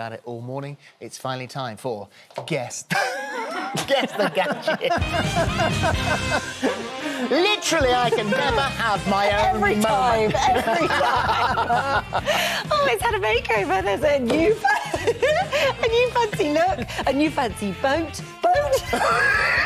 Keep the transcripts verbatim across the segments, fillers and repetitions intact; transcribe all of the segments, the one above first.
about it all morning, it's finally time for Guess... Guess the Gadget. Literally, I can never have my own every moment. Time, every time. Oh, it's had a makeover. There's a new... a new fancy look, a new fancy boat. Boat?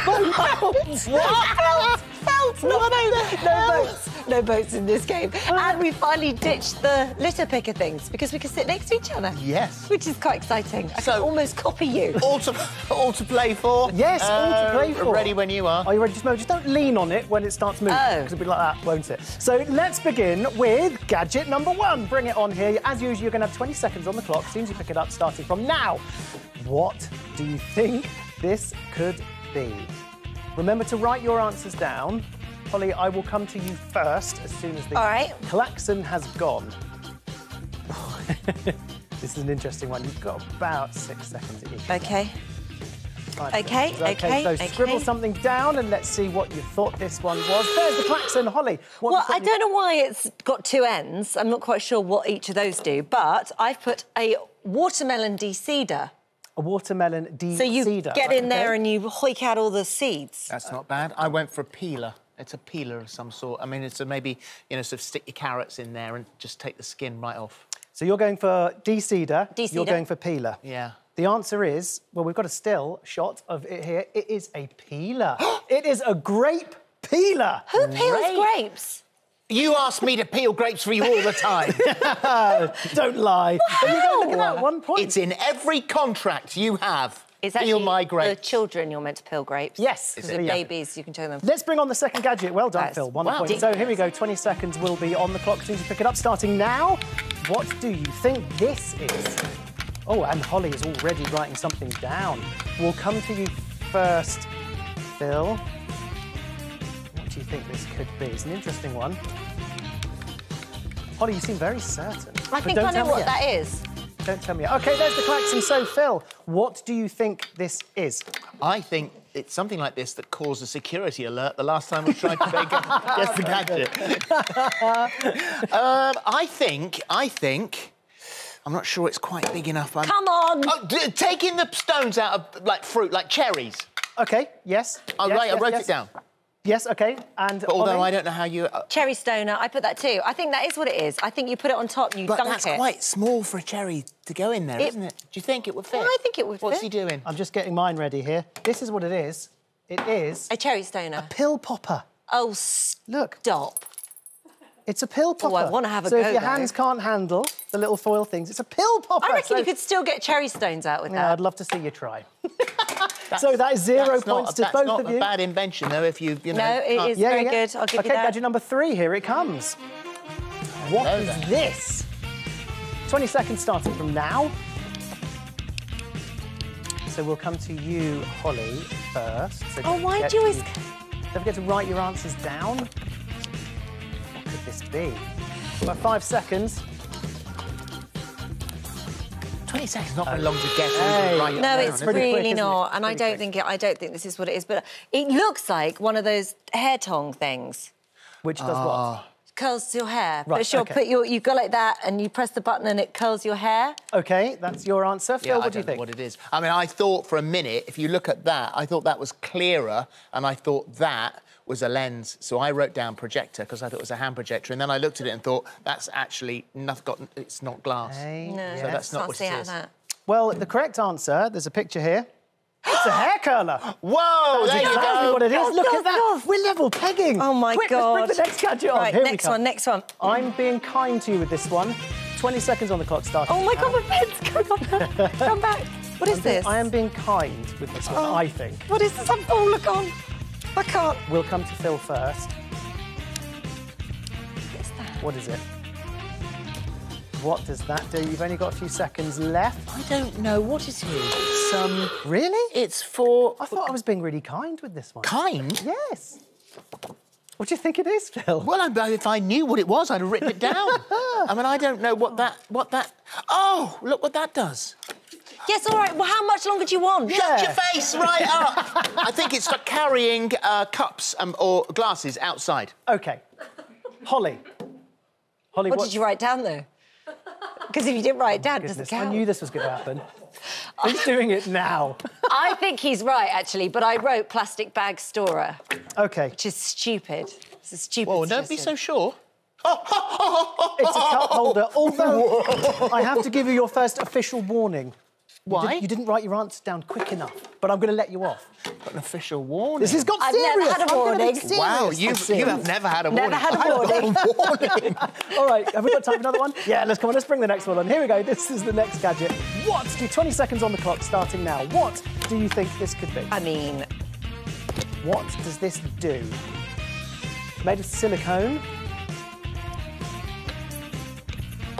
Boat? Boat? What? Felt, felt, not boat. No boats. No boats in this game. And we finally ditched the litter picker things because we can sit next to each other. Yes. Which is quite exciting. I so, can almost copy you. All to, all to play for. Yes, um, all to play for. Ready when you are. Are you ready to move? Just don't lean on it when it starts moving. Oh. Because it'll be like that, won't it? So let's begin with gadget number one. Bring it on here. As usual, you're going to have twenty seconds on the clock. As soon as you pick it up, starting from now. What do you think this could be? Remember to write your answers down. Holly, I will come to you first as soon as the All right. klaxon has gone. This is an interesting one. You've got about six seconds at each. OK. Five OK, seconds. OK, OK. So okay. scribble something down and let's see what you thought this one was. There's the klaxon, Holly. Well, I don't know why it's got two ends. I'm not quite sure what each of those do, but I've put a watermelon de-seeder. A watermelon de-seeder. So you get right, in okay. there and you hoik out all the seeds. That's not bad. I went for a peeler. It's a peeler of some sort. I mean, it's a maybe, you know, sort of stick your carrots in there and just take the skin right off. So you're going for de-seeder, de-seeder. You're going for peeler. Yeah. The answer is, well, we've got a still shot of it here. It is a peeler. It is a grape peeler. Who peels grape. grapes? You ask me to peel grapes for you all the time. Don't lie. Wow. You go, look at that, one point. It's in every contract you have. It's peel my grapes. The children you're meant to peel grapes. Yes. Because the yeah. babies, you can show them. Let's bring on the second gadget. Well done, That's Phil. One wow. point. Deep. So here we go. twenty seconds will be on the clock. As soon as you pick it up, starting now. What do you think this is? Oh, and Holly is already writing something down. We'll come to you first, Phil. What do you think this could be? It's an interesting one. Holly, you seem very certain. I think I know what yet. that is. Don't tell me. OK, there's the klaxon. So, Phil, what do you think this is? I think it's something like this that caused a security alert the last time we tried to make Guess the Gadget. um, I think, I think... I'm not sure it's quite big enough. I'm... Come on! Oh, d taking the stones out of, like, fruit, like cherries. OK, yes. Oh, yes, right, yes, I wrote yes. it down. Yes, OK, and... But although Ollie... I don't know how you... Uh... Cherry stoner, I put that too. I think that is what it is. I think you put it on top and you but dunk it. But that's quite small for a cherry to go in there, it... isn't it? Do you think it would fit? Well, I think it would What's fit. What's he doing? I'm just getting mine ready here. This is what it is. It is... A cherry stoner. A pill popper. Oh, Look. stop. It's a pill popper. Oh, I want to have a so go, So if your though. hands can't handle the little foil things, it's a pill popper. I reckon so... you could still get cherry stones out with yeah, that. Yeah, I'd love to see you try. That's, so that is zero points a, to both of you. That's not a bad invention, though, if you, you know... No, it is yeah, very yeah. good. I'll give okay, you that. OK, gadget number three, here it comes. What is that. this? twenty seconds starting from now. So we'll come to you, Holly, first. So oh, why do you... Is... Don't forget to write your answers down. What could this be? About five seconds. twenty seconds not very long to get. Hey. Right no, it's down, really quick, not, it? and I don't think it, I don't think this is what it is. But it looks like one of those hair tong things, which does uh. what? Curls your hair. Right, but she'll okay. put your, you go like that, and you press the button, and it curls your hair. OK, that's your answer. Phil, yeah, what I do you think? What it is? I mean, I thought for a minute, if you look at that, I thought that was clearer, and I thought that was a lens. So I wrote down projector because I thought it was a hand projector, and then I looked at it and thought that's actually not got. It's not glass. Hey, no, so yes. that's not Can't what see it out is. That. Well, the correct answer. There's a picture here. It's a hair curler. Whoa! That's there exactly you go. What it is. God, Look God, at that. God. We're level pegging. Oh my Quick, God! Let's bring the next gadget on. Right, here next we come. one. Next one. I'm being kind to you with this one. twenty seconds on the clock. Starting. Oh my now. God! My pen's gone. Come back. What is I'm this? Being, I am being kind with this one. Oh. I think. What is this? I'm all gone. I can't. We'll come to Phil first. What's that? What is it? What does that do? You've only got a few seconds left. I don't know. What is it? It's, um... Really? It's for... I thought I was being really kind with this one. Kind? Yes. What do you think it is, Phil? Well, I, if I knew what it was, I'd have written it down. I mean, I don't know what that... What that... Oh, look what that does. Yes, all right. Well, how much longer do you want? Yeah. Shut your face right up. I think it's for carrying uh, cups um, or glasses outside. OK. Holly. Holly, what, what did you write down, though? Because if you didn't write it down, oh, it doesn't count. I knew this was going to happen. He's doing it now. I think he's right, actually, but I wrote plastic bag storer. OK. Which is stupid. It's a stupid Well, don't be so sure. It's a cup holder, although I have to give you your first official warning. Why? You, did, you didn't write your answer down quick enough, but I'm going to let you off. An official warning? This has got serious. I've never had a warning. Wow, you've, you have never had a warning. Never had a warning. Had a warning. All right, have we got time for another one? Yeah, let's come on, let's bring the next one on. Here we go, this is the next gadget. What? Do twenty seconds on the clock starting now. What do you think this could be? I mean... What does this do? Made of silicone.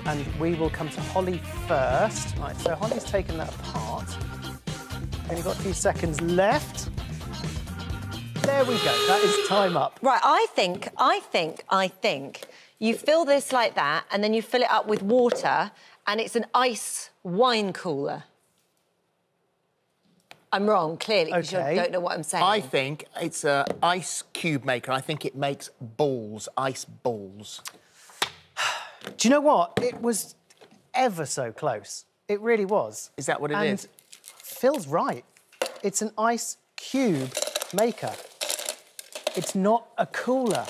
And we will come to Holly first. Right, so Holly's taken that apart. Only got a few seconds left. There we go, that is time up. Right, I think, I think, I think you fill this like that and then you fill it up with water and it's an ice wine cooler. I'm wrong, clearly, because okay. you don't know what I'm saying. I think it's an ice cube maker. I think it makes balls, ice balls. Do you know what? It was ever so close. It really was. Is that what it and is? Phil's right. It's an ice cube maker. It's not a cooler.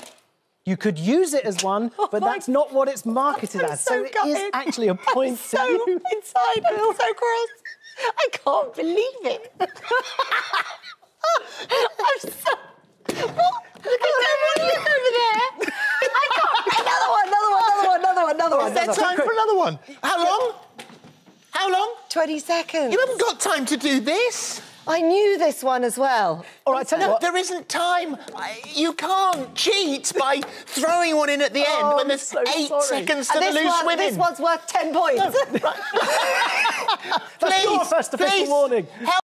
You could use it as one, oh but that's not what it's marketed I'm as. So, so it gutted. Is actually a point I'm so to you. Inside, Phil. So gross. I can't believe it. I'm so... What? Look at that one over there. I can't... Another one, another one. Another one, Is there time one. for another one? How long? How long? twenty seconds. You haven't got time to do this. I knew this one as well. All right, tell no, you what. There isn't time. I, you can't cheat by throwing one in at the end oh, when there's so eight sorry. seconds to and the this loose one, women. This one's worth ten points. No. That's please, your first official please. warning. Help